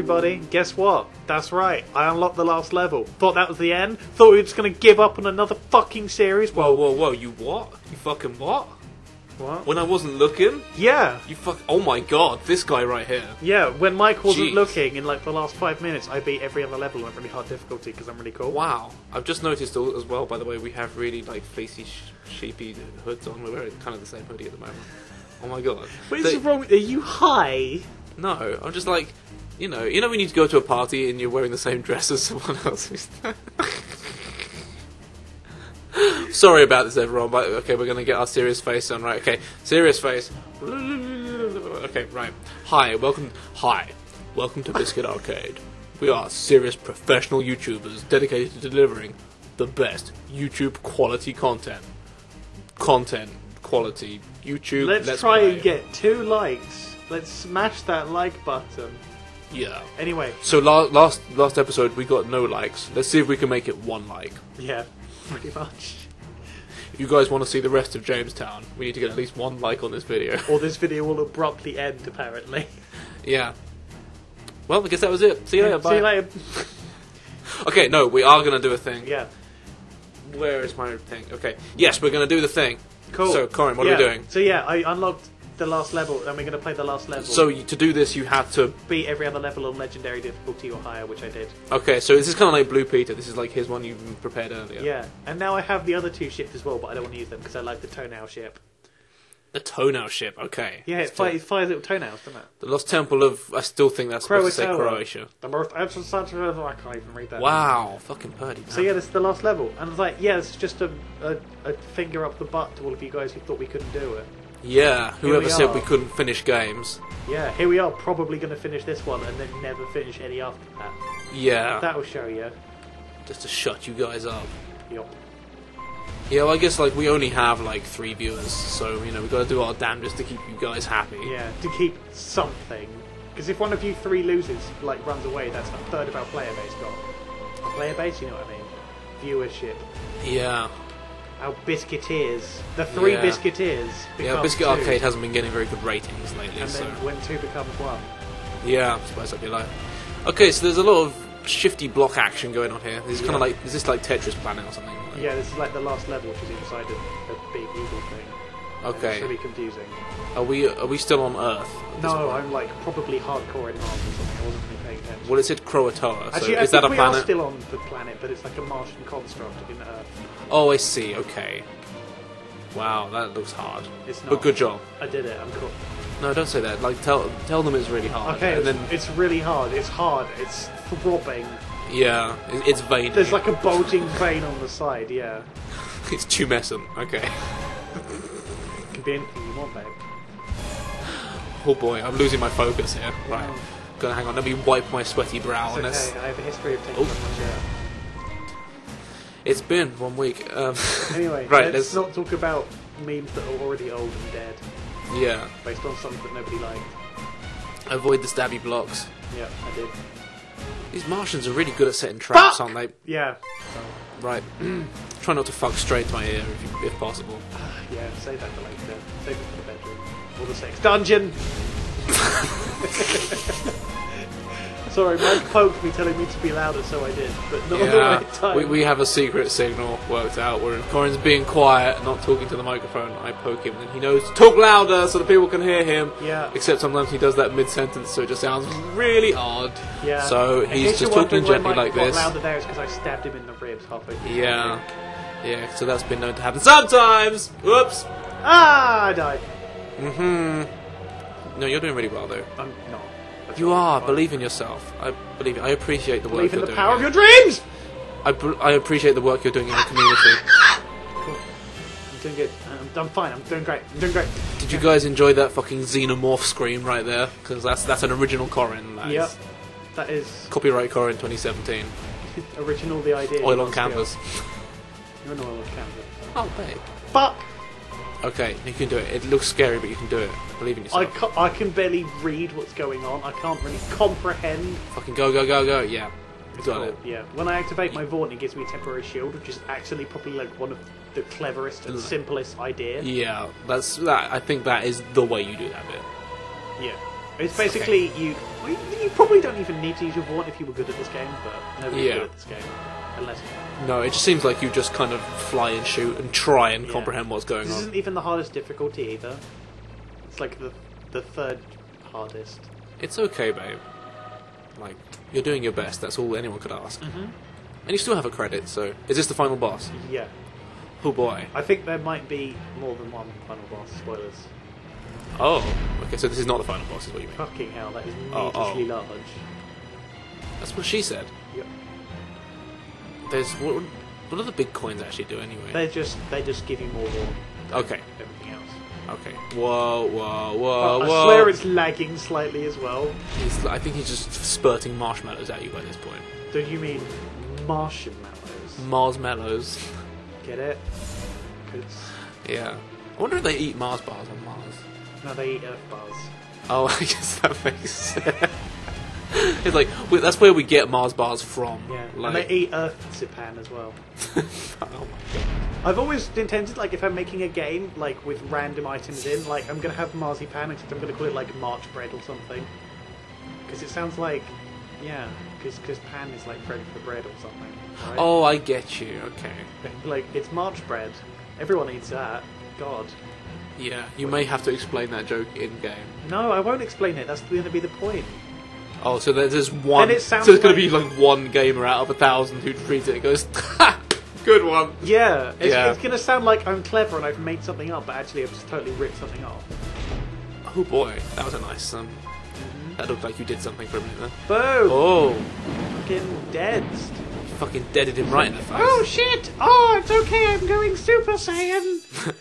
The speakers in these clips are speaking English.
everybody, guess what? That's right, I unlocked the last level. Thought that was the end? Thought we were just gonna give up on another fucking series? Whoa, whoa, whoa, you what? You fucking what? What? When I wasn't looking? Yeah. You fuck. Oh my god, this guy right here. Yeah, when Mike wasn't looking, in like the last 5 minutes, I beat every other level on really hard difficulty because I'm really cool. Wow. I've just noticed as well, by the way, we have really like fleecy, sheepy hoods on. We're wearing kind of the same hoodie at the moment. Oh my god. What is wrong with you? Are you high? No, I'm just like, you know when you go to a party and you're wearing the same dress as someone else. Sorry about this, everyone, but okay, we're gonna get our serious face on, right? Okay, serious face. Okay, right. Hi, welcome to Biscuit Arcade. We are serious professional YouTubers dedicated to delivering the best YouTube quality content. Content quality YouTube. Let's try and get 2 likes. Let's smash that like button. Yeah. Anyway. So last episode we got no likes. Let's see if we can make it 1 like. Yeah. Pretty much. If you guys want to see the rest of Jamestown, we need to get at least 1 like on this video. Or this video will abruptly end, apparently. Yeah. Well, I guess that was it. See you later, bye. See you later. Okay, no, we are going to do a thing. Yeah. Where is my thing? Okay. Yes, we're going to do the thing. Cool. So, Corin, what are we doing? So, yeah, I unlocked the last level, and we're going to play the last level. So, to do this, you had to beat every other level on legendary difficulty or higher, which I did. Okay, so this is kind of like Blue Peter. This is like his one you prepared earlier. Yeah, and now I have the other 2 ships as well, but I don't want to use them because I like the toenail ship. The toenail ship, okay. Yeah, it fires little toenails, doesn't it? The Lost Temple of... I still think that's supposed to say Croatia. The most absent center of... I can't even read that. Wow, fucking purdy. So yeah, this is the last level. And it's like, yeah, it's just a finger up the butt to all of you guys who thought we couldn't do it. Yeah, whoever said we couldn't finish games. Yeah, here we are, probably going to finish this one and then never finish any after that. Yeah. That'll show you. Just to shut you guys up. Yup. Yeah, well, I guess, like, we only have, like, 3 viewers, so, you know, we've got to do our damnedest to keep you guys happy. Yeah, to keep something. Because if one of you 3 loses, like, runs away, that's 1/3 of our player base gone. Player base, you know what I mean? Viewership. Yeah. Our Biscuiteers. The 3 Biscuiteers. Yeah, Biscuit Arcade hasn't been getting very good ratings lately. And then when 2 becomes 1. Yeah, I suppose that'd be like. Okay, so there's a lot of shifty block action going on here. This is kind of like, is this like Tetris Planet or something? Like? Yeah, this is like the last level, which is inside a big evil thing. Okay. It's really confusing. Are we still on Earth? No, I'm like probably hardcore in Mars or something. I wasn't really paying attention. Well, it said Croatia. Actually, so is that a planet? We are still on the planet, but it's like a Martian construct in Earth. Oh, I see. Okay. Wow, that looks hard. It's not. But good job. I did it. I'm cool. No, don't say that. Like, tell them it's really hard. Okay. And then it's really hard. It's hard. It's throbbing. Yeah, it's veiny. There's like a bulging vein on the side. Yeah. It's tumescent. Okay. Be anything you want, babe. Oh boy, I'm losing my focus here. Right, gonna hang on. Let me wipe my sweaty brow. It's okay. I have a history of taking my chair. It's been 1 week. Anyway, right, let's not talk about memes that are already old and dead. Yeah. Based on something that nobody liked. Avoid the stabby blocks. Yeah, I did. These Martians are really good at setting traps, aren't they? Yeah. Right. Try not to fuck straight to my ear if possible. Yeah, save that for later. Save it for the bedroom. Or the sex dungeon! Sorry, Mike poked me telling me to be louder, so I did. But not at the right time. We have a secret signal worked out where if Corin's being quiet and not talking to the microphone, I poke him and he knows to talk louder so that people can hear him. Yeah. Except sometimes he does that mid-sentence, so it just sounds really odd. Yeah. So he's just talking gently like this. Louder there is because I stabbed him in the ribs halfway through. Yeah. Yeah, so that's been known to happen sometimes! Whoops! Ah, I died. No, you're doing really well, though. I'm not. You are. Believe in yourself. I believe it. I appreciate the work you're doing. Believe in the power of your dreams! I appreciate the work you're doing in the community. Cool. I'm doing good. I'm fine. I'm doing great. I'm doing great. Did you guys enjoy that fucking Xenomorph scream right there? Because that's an original Corin. Yep. That is. Copyright Corin 2017. Original the idea. Oil on canvas. You're an oil on canvas. Oh, babe. Fuck! Okay, you can do it. It looks scary, but you can do it. Believe in yourself. I can barely read what's going on. I can't really comprehend. Fucking go, go, go, go. Yeah. Got it. Yeah. When I activate my Vaunt, it gives me a temporary shield, which is actually probably like one of the cleverest and simplest ideas. Yeah, I think that is the way you do that bit. Yeah. It's basically okay. You probably don't even need to use your Vaunt if you were good at this game, but nobody's good at this game. Unless... No, it just seems like you just kind of fly and shoot and try and comprehend what's going on. This isn't even the hardest difficulty either. It's like the third hardest. It's okay, babe. Like, you're doing your best, that's all anyone could ask. Mm-hmm. And you still have a credit, so... Is this the final boss? Yeah. Oh boy. I think there might be more than one final boss, spoilers. Oh, okay, so this is not the final boss, is what you mean. Fucking hell, that is needlessly large. That's what she said. Yep. There's... What are the big coins actually do anyway? They just give you more okay. Everything else. Okay. Whoa, whoa, whoa, whoa. I swear it's lagging slightly as well. I think he's just spurting marshmallows at you by this point. Do you mean marshmallows? Marsmallows. Get it? It's... Yeah. I wonder if they eat Mars bars on Mars. No, they eat Earth bars. Oh, I guess that makes sense. It's like, that's where we get Mars bars from. Yeah, like... and they eat Earth-sipan as well. Oh my god. I've always intended, like, if I'm making a game, like, with random items in, like, I'm gonna have Marzipan, except I'm gonna call it, like, March bread or something. Because it sounds like, yeah, because pan is, like, bread for bread or something. Right? Oh, I get you, okay. Like, it's March bread. Everyone eats that. God. Yeah, you may have to explain that joke in-game. No, I won't explain it. That's going to be the point. Oh, so there's just one... Then it sounds so there's going to be, like, one gamer out of 1,000 who reads it and goes, ha! Good one! Yeah, it's going to sound like I'm clever and I've made something up, but actually I've just totally ripped something off. Oh boy, that was a nice... That looked like you did something for a minute there. Boom! Oh! Fucking deadst. You fucking deaded him right in the face. Oh shit! Oh, it's okay, I'm going Super Saiyan!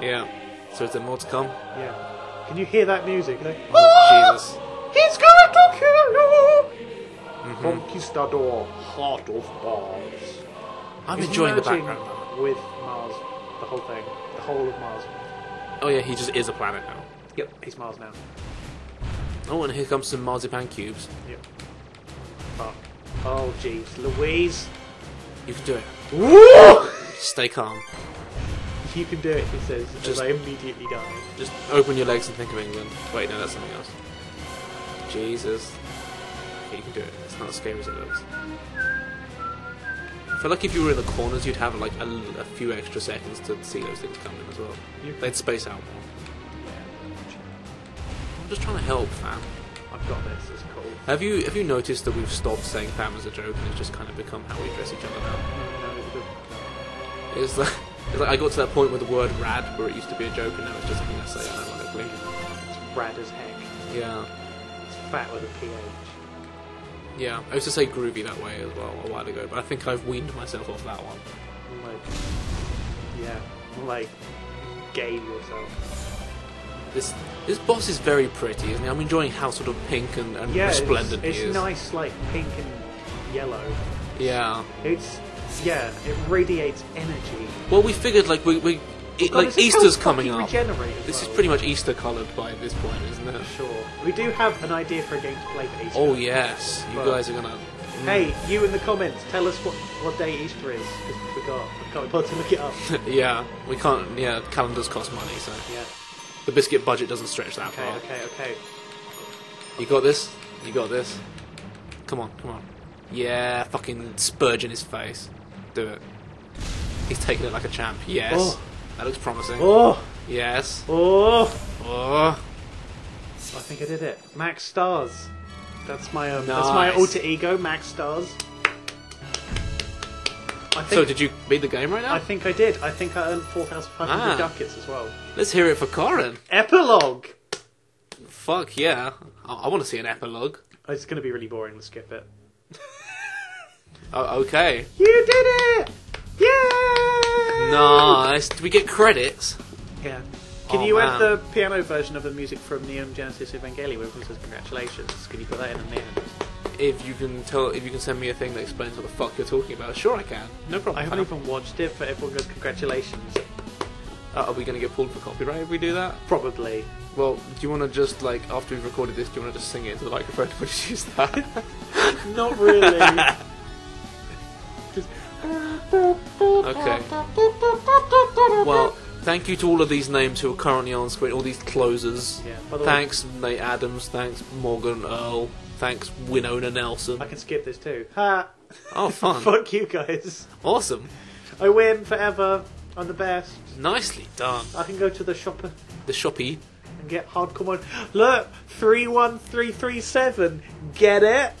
Yeah. So is there more to come? Yeah. Can you hear that music? Like, oh, Jesus. He's going to kill you! Mm-hmm. Conquistador, heart of Mars. I'm enjoying the background. With Mars. The whole thing. The whole of Mars. Oh yeah, he just is a planet now. Yep, he's Mars now. Oh, and here comes some marzipan cubes. Yep. Fuck. Oh, jeez. Louise! You can do it. Woo! Stay calm. You can do it, he says, just, as I immediately die. Just open your legs and think of England. Wait, no, that's something else. Jesus. Okay, you can do it. It's not as scary as it looks. I feel like if you were in the corners, you'd have like a few extra seconds to see those things coming as well. They'd space out more. I'm just trying to help, fam. I've got this, it's cool. Have you noticed that we've stopped saying fam as a joke and it's just kind of become how we address each other now? No, it's like... It's like I got to that point with the word rad, where it used to be a joke, and now it's just something I say ironically. It's rad as heck. Yeah. It's fat with a PH. Yeah, I used to say groovy that way as well a while ago, but I think I've weaned myself off that one. Like gay yourself. This boss is very pretty, isn't he? I'm enjoying how sort of pink and resplendent he is. It's nice, like, pink and yellow. Yeah. Yeah, it radiates energy. Well, we figured like like Easter's coming up. This is pretty much Easter coloured by this point, isn't it? Sure. We do have an idea for a game to play for Easter. Oh yes, you guys are gonna. Hey, you in the comments, tell us what day Easter is because we forgot. We can't bother to look it up. Yeah, we can't. Yeah, calendars cost money, so yeah. The biscuit budget doesn't stretch that far. Okay. You got this. You got this. Come on. Yeah, fucking spurge in his face. Do it. He's taking it like a champ. Yes. Oh. That looks promising. Oh. Yes. Oh. Oh. I think I did it. Max Stars. That's my That's my alter ego, Max Stars. So did you beat the game right now? I think I did. I think I earned 4,500 ducats as well. Let's hear it for Corin. Epilogue. Fuck yeah. I want to see an epilogue. It's going to be really boring. Let's skip it. Oh, okay. You did it! Yay! Nice. Do we get credits? Yeah. Can you add the piano version of the music from Neon Genesis Evangelii where it says congratulations? Can you put that in at the end? If you can send me a thing that explains what the fuck you're talking about, sure I can. No problem. I haven't even watched it, but everyone goes congratulations. Are we going to get pulled for copyright if we do that? Probably. Well, do you want to just, like, after we've recorded this, do you want to just sing it into the microphone and just use that? Not really. Okay. Well, Thank you to all of these names who are currently on screen, all these closers. Yeah, by the thanks way, Nate Adams, thanks Morgan Earl, thanks Winona Nelson. I can skip this too. Ha! Oh, fun. Fuck you guys. Awesome. I win forever. I'm the best. Nicely done. I can go to the shopper. The shoppy. And get hardcore mode. Look! 31337. Get it?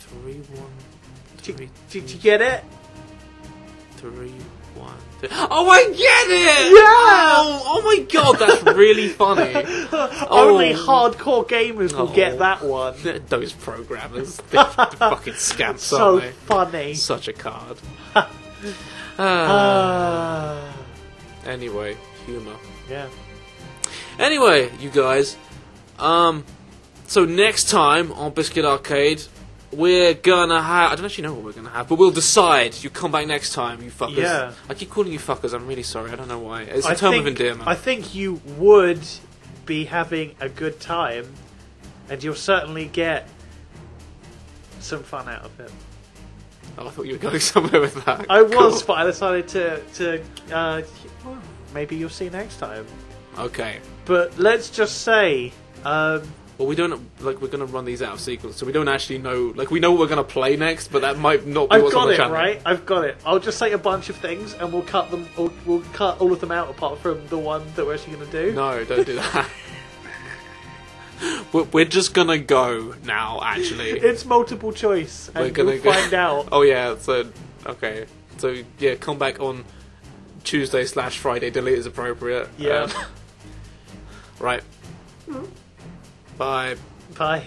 313. Did you get it? 313. Oh, I get it! Yeah! Oh my god, that's really funny. Only hardcore gamers will get that one. Those programmers. They're fucking scamps, so aren't they? Funny. Such a card. Anyway, humour. Yeah. Anyway, you guys, so next time on Biscuit Arcade, we're gonna have... I don't actually know what we're gonna have, but we'll decide. You come back next time, you fuckers. Yeah. I keep calling you fuckers, I'm really sorry, I don't know why. It's a term of endearment. I think you would be having a good time, and you'll certainly get some fun out of it. Oh, I thought you were going somewhere with that. I was, but I decided to well, maybe you'll see next time. Okay. But let's just say... well, we don't... Like, we're going to run these out of sequence, so we don't actually know... Like, we know what we're going to play next, but that might not be what's on the channel. Right? I've got it. I'll just say a bunch of things, and we'll cut them... We'll cut all of them out, apart from the one that we're actually going to do. No, don't do that. We're just going to go now, actually. It's multiple choice, and we'll find out. Oh, yeah, so... Okay. So, yeah, come back on Tuesday/Friday. Delete is appropriate. Yeah. Right. Bye. Bye.